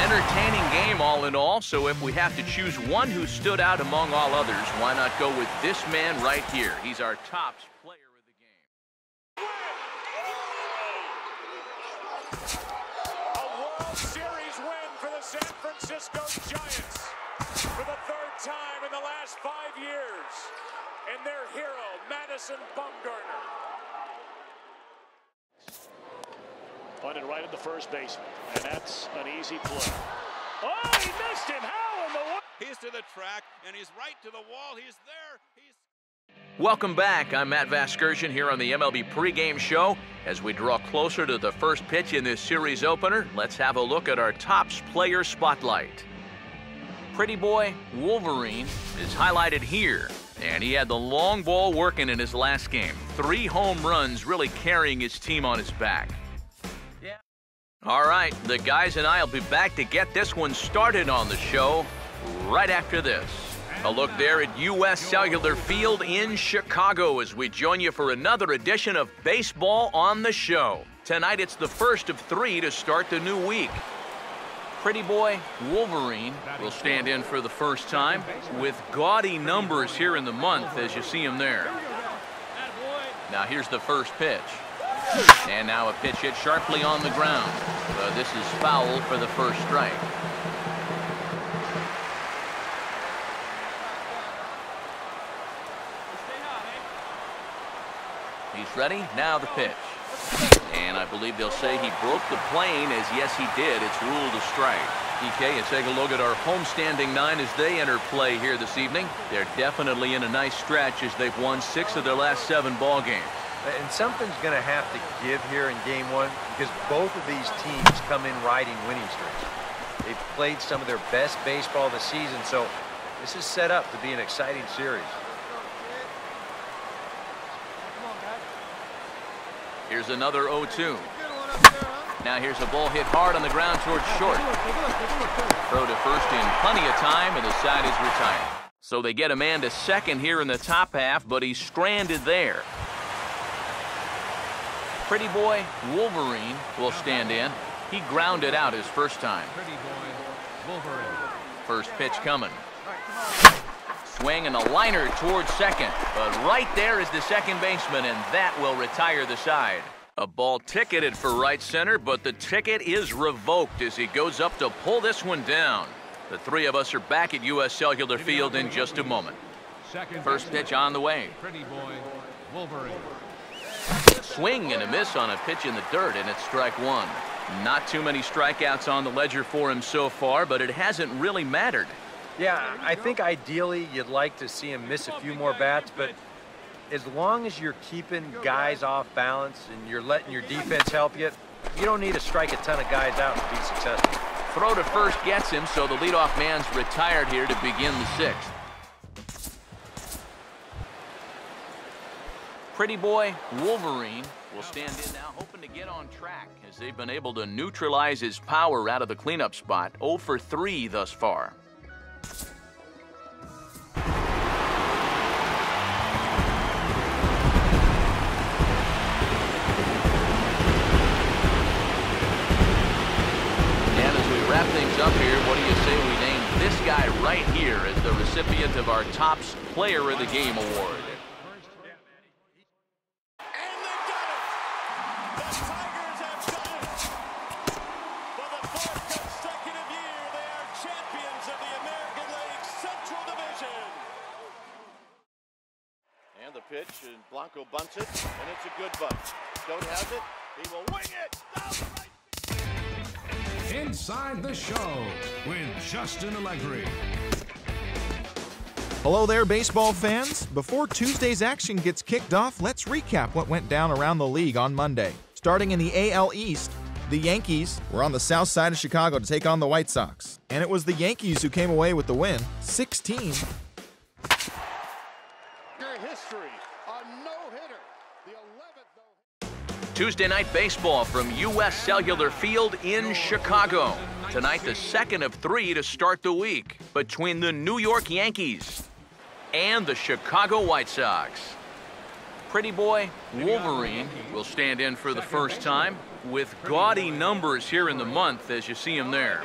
entertaining game all in all, so if we have to choose one who stood out among all others, why not go with this man right here? He's our Topps player of the game. A World Series win for the San Francisco Giants for the third time in the last 5 years. And their hero, Madison Bumgarner. Bunted right at the first baseman, and that's an easy play. Oh, he missed him! How in the world? He's to the track, and he's right to the wall. He's there. Welcome back. I'm Matt Vasgersian here on the MLB pregame show. As we draw closer to the first pitch in this series opener, let's have a look at our Topps player spotlight. Pretty boy Wolverine is highlighted here, and he had the long ball working in his last game. 3 home runs really carrying his team on his back. All right, the guys and I will be back to get this one started on the show right after this. A look there at U.S. Cellular Field in Chicago as we join you for another edition of Baseball on the Show. Tonight it's the first of 3 to start the new week. Pretty boy Wolverine will stand in for the first time with gaudy numbers here in the month as you see him there. Now here's the first pitch. And now a pitch hit sharply on the ground. This is foul for the first strike. He's ready. Now the pitch. And I believe they'll say he broke the plane, as yes, he did. It's ruled a strike. DK, and take a look at our homestanding 9 as they enter play here this evening. They're definitely in a nice stretch as they've won 6 of their last 7 ball games. And something's going to have to give here in Game 1 because both of these teams come in riding winning streaks. They've played some of their best baseball this season, so this is set up to be an exciting series. Here's another 0-2. Now here's a ball hit hard on the ground towards short. Throw to first in plenty of time, and the side is retired. So they get a man to second here in the top half, but he's stranded there. Pretty boy Wolverine will stand in. He grounded out his first time. Pretty boy Wolverine. First pitch coming. Swing and a liner towards second. But right there is the second baseman, and that will retire the side. A ball ticketed for right center, but the ticket is revoked as he goes up to pull this one down. The three of us are back at U.S. Cellular Field in just a moment. First pitch on the way. Pretty boy Wolverine. Swing and a miss on a pitch in the dirt, and it's strike one. Not too many strikeouts on the ledger for him so far, but it hasn't really mattered. Yeah, I think ideally you'd like to see him miss a few more bats, but as long as you're keeping guys off balance and you're letting your defense help you, you don't need to strike a ton of guys out to be successful. Throw to first gets him, so the leadoff man's retired here to begin the 6th. Pretty boy Wolverine will stand in now, hoping to get on track as they've been able to neutralize his power out of the cleanup spot. 0 for 3 thus far. And as we wrap things up here, what do you say we name this guy right here as the recipient of our Topps Player of the Game award? Pitch, and Blanco bunts it, and it's a good bunt. Don't have it, he will wing it. Right. Inside the Show with Justin Allegri. Hello there, baseball fans. Before Tuesday's action gets kicked off, let's recap what went down around the league on Monday. Starting in the AL East, the Yankees were on the south side of Chicago to take on the White Sox, and it was the Yankees who came away with the win, 16. Tuesday night baseball from U.S. Cellular Field in Chicago. Tonight, the second of 3 to start the week between the New York Yankees and the Chicago White Sox. Pretty boy Wolverine will stand in for the first time with gaudy numbers here in the month as you see him there.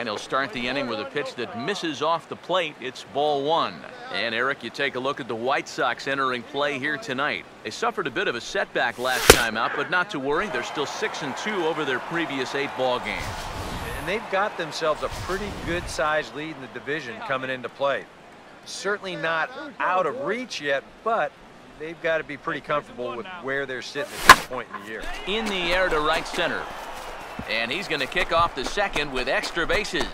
And he'll start the inning with a pitch that misses off the plate. It's ball one. And Eric, you take a look at the White Sox entering play here tonight. They suffered a bit of a setback last time out, but not to worry. They're still 6-2 over their previous 8 ball games. And they've got themselves a pretty good sized lead in the division coming into play. Certainly not out of reach yet, but they've got to be pretty comfortable with where they're sitting at this point in the year. In the air to right center. And he's going to kick off the second with extra bases.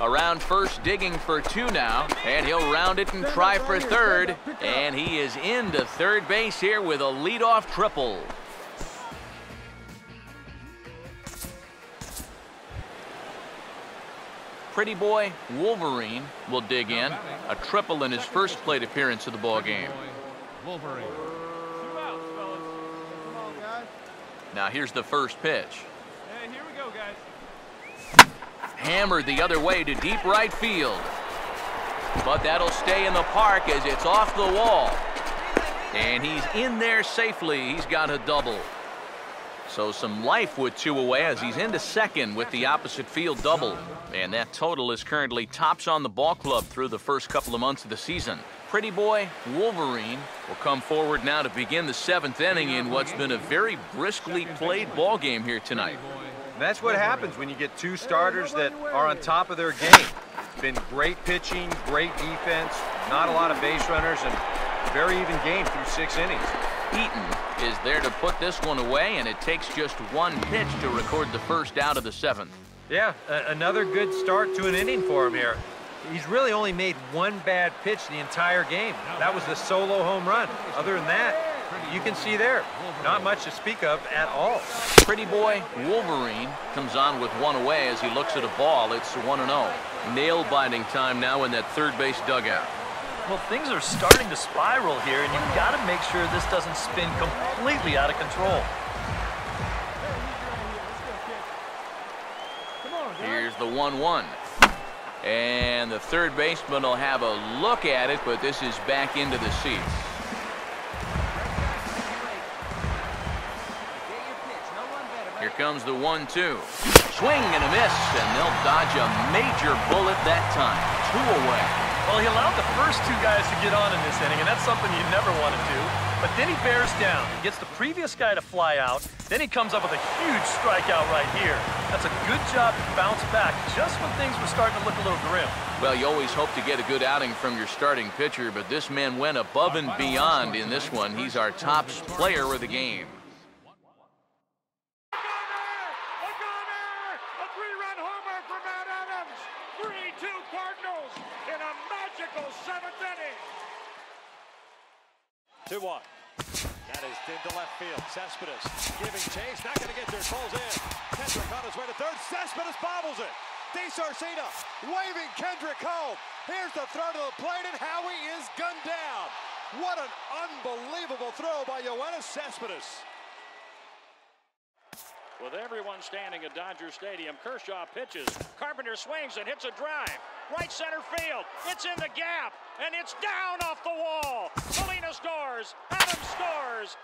Around first, digging for 2 now. And he'll round it and try for third. And he is into third base here with a leadoff triple. Pretty boy Wolverine will dig in. A triple in his first plate appearance of the ball game. Wolverine. Now here's the first pitch. Hey, here we go, guys. Hammered the other way to deep right field. But that'll stay in the park as it's off the wall. And he's in there safely. He's got a double. So some life with 2 away as he's into second with the opposite field double. And that total is currently tops on the ball club through the first couple of months of the season. Pretty boy Wolverine will come forward now to begin the 7th inning in what's been a very briskly played ball game here tonight. And that's what happens when you get 2 starters that are on top of their game. It's been great pitching, great defense, not a lot of base runners, and a very even game through 6 innings. Eaton is there to put this one away, and it takes just 1 pitch to record the first out of the 7th. Yeah, another good start to an inning for him here. He's really only made 1 bad pitch the entire game. That was the solo home run. Other than that, you can see there, not much to speak of at all. Pretty boy Wolverine comes on with 1 away as he looks at a ball. It's 1-0. Nail-biting time now in that third base dugout. Well, things are starting to spiral here, and you've got to make sure this doesn't spin completely out of control. Here's the 1-1. And the third baseman will have a look at it, but this is back into the seats. Here comes the 1-2. Swing and a miss, and they'll dodge a major bullet that time. 2 away. Well, he allowed the first 2 guys to get on in this inning, and that's something you never want to do. But then he bears down. He gets the previous guy to fly out. Then he comes up with a huge strikeout right here. That's a good job to bounce back just when things were starting to look a little grim. Well, you always hope to get a good outing from your starting pitcher, but this man went above and beyond in this one. He's our Topps player of the game. A 3-run homer for Matt Adams. 3-2 Cardinals in a magical 7th inning. 2-1. That is deep to left field. Cespedes giving chase. Not going to get there. Pulls in. Kendrick on his way to third. Cespedes bobbles it. DeSarcina waving Kendrick home. Here's the throw to the plate, and Howie is gunned down. What an unbelievable throw by Yoenis Cespedes. With everyone standing at Dodger Stadium, Kershaw pitches. Carpenter swings and hits a drive. Right center field. It's in the gap, and it's down off the wall. Molina scores. Adams scores.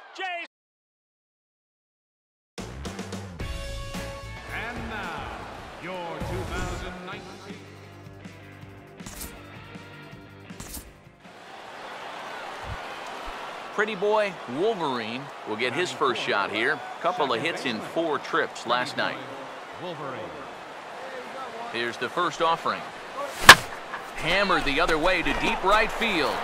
And now, your 2019. Pretty boy Wolverine will get his first shot here. Couple of hits in 4 trips last night. Wolverine. Here's the first offering. Hammered the other way to deep right field.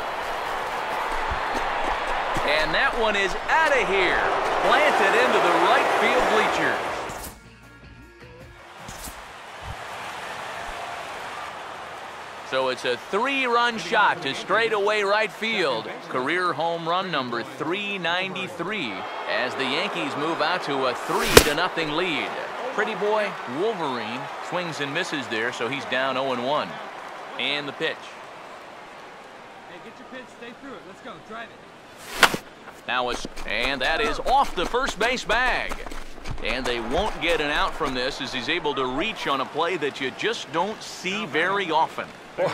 And that one is out of here. Planted into the right field bleachers. So it's a 3-run shot to straightaway right field. Career home run number 393 as the Yankees move out to a 3-0 lead. Pretty boy Wolverine swings and misses there, so he's down 0-1. And the pitch. Hey, get your pitch, stay through it. Let's go, drive it. Now it's, and that is off the first base bag. And they won't get an out from this as he's able to reach on a play that you just don't see very often. Boy,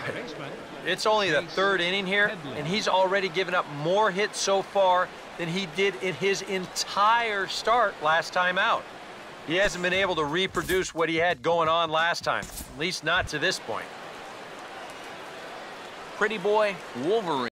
it's only the 3rd inning here, and he's already given up more hits so far than he did in his entire start last time out. He hasn't been able to reproduce what he had going on last time, at least not to this point. Pretty boy Wolverine.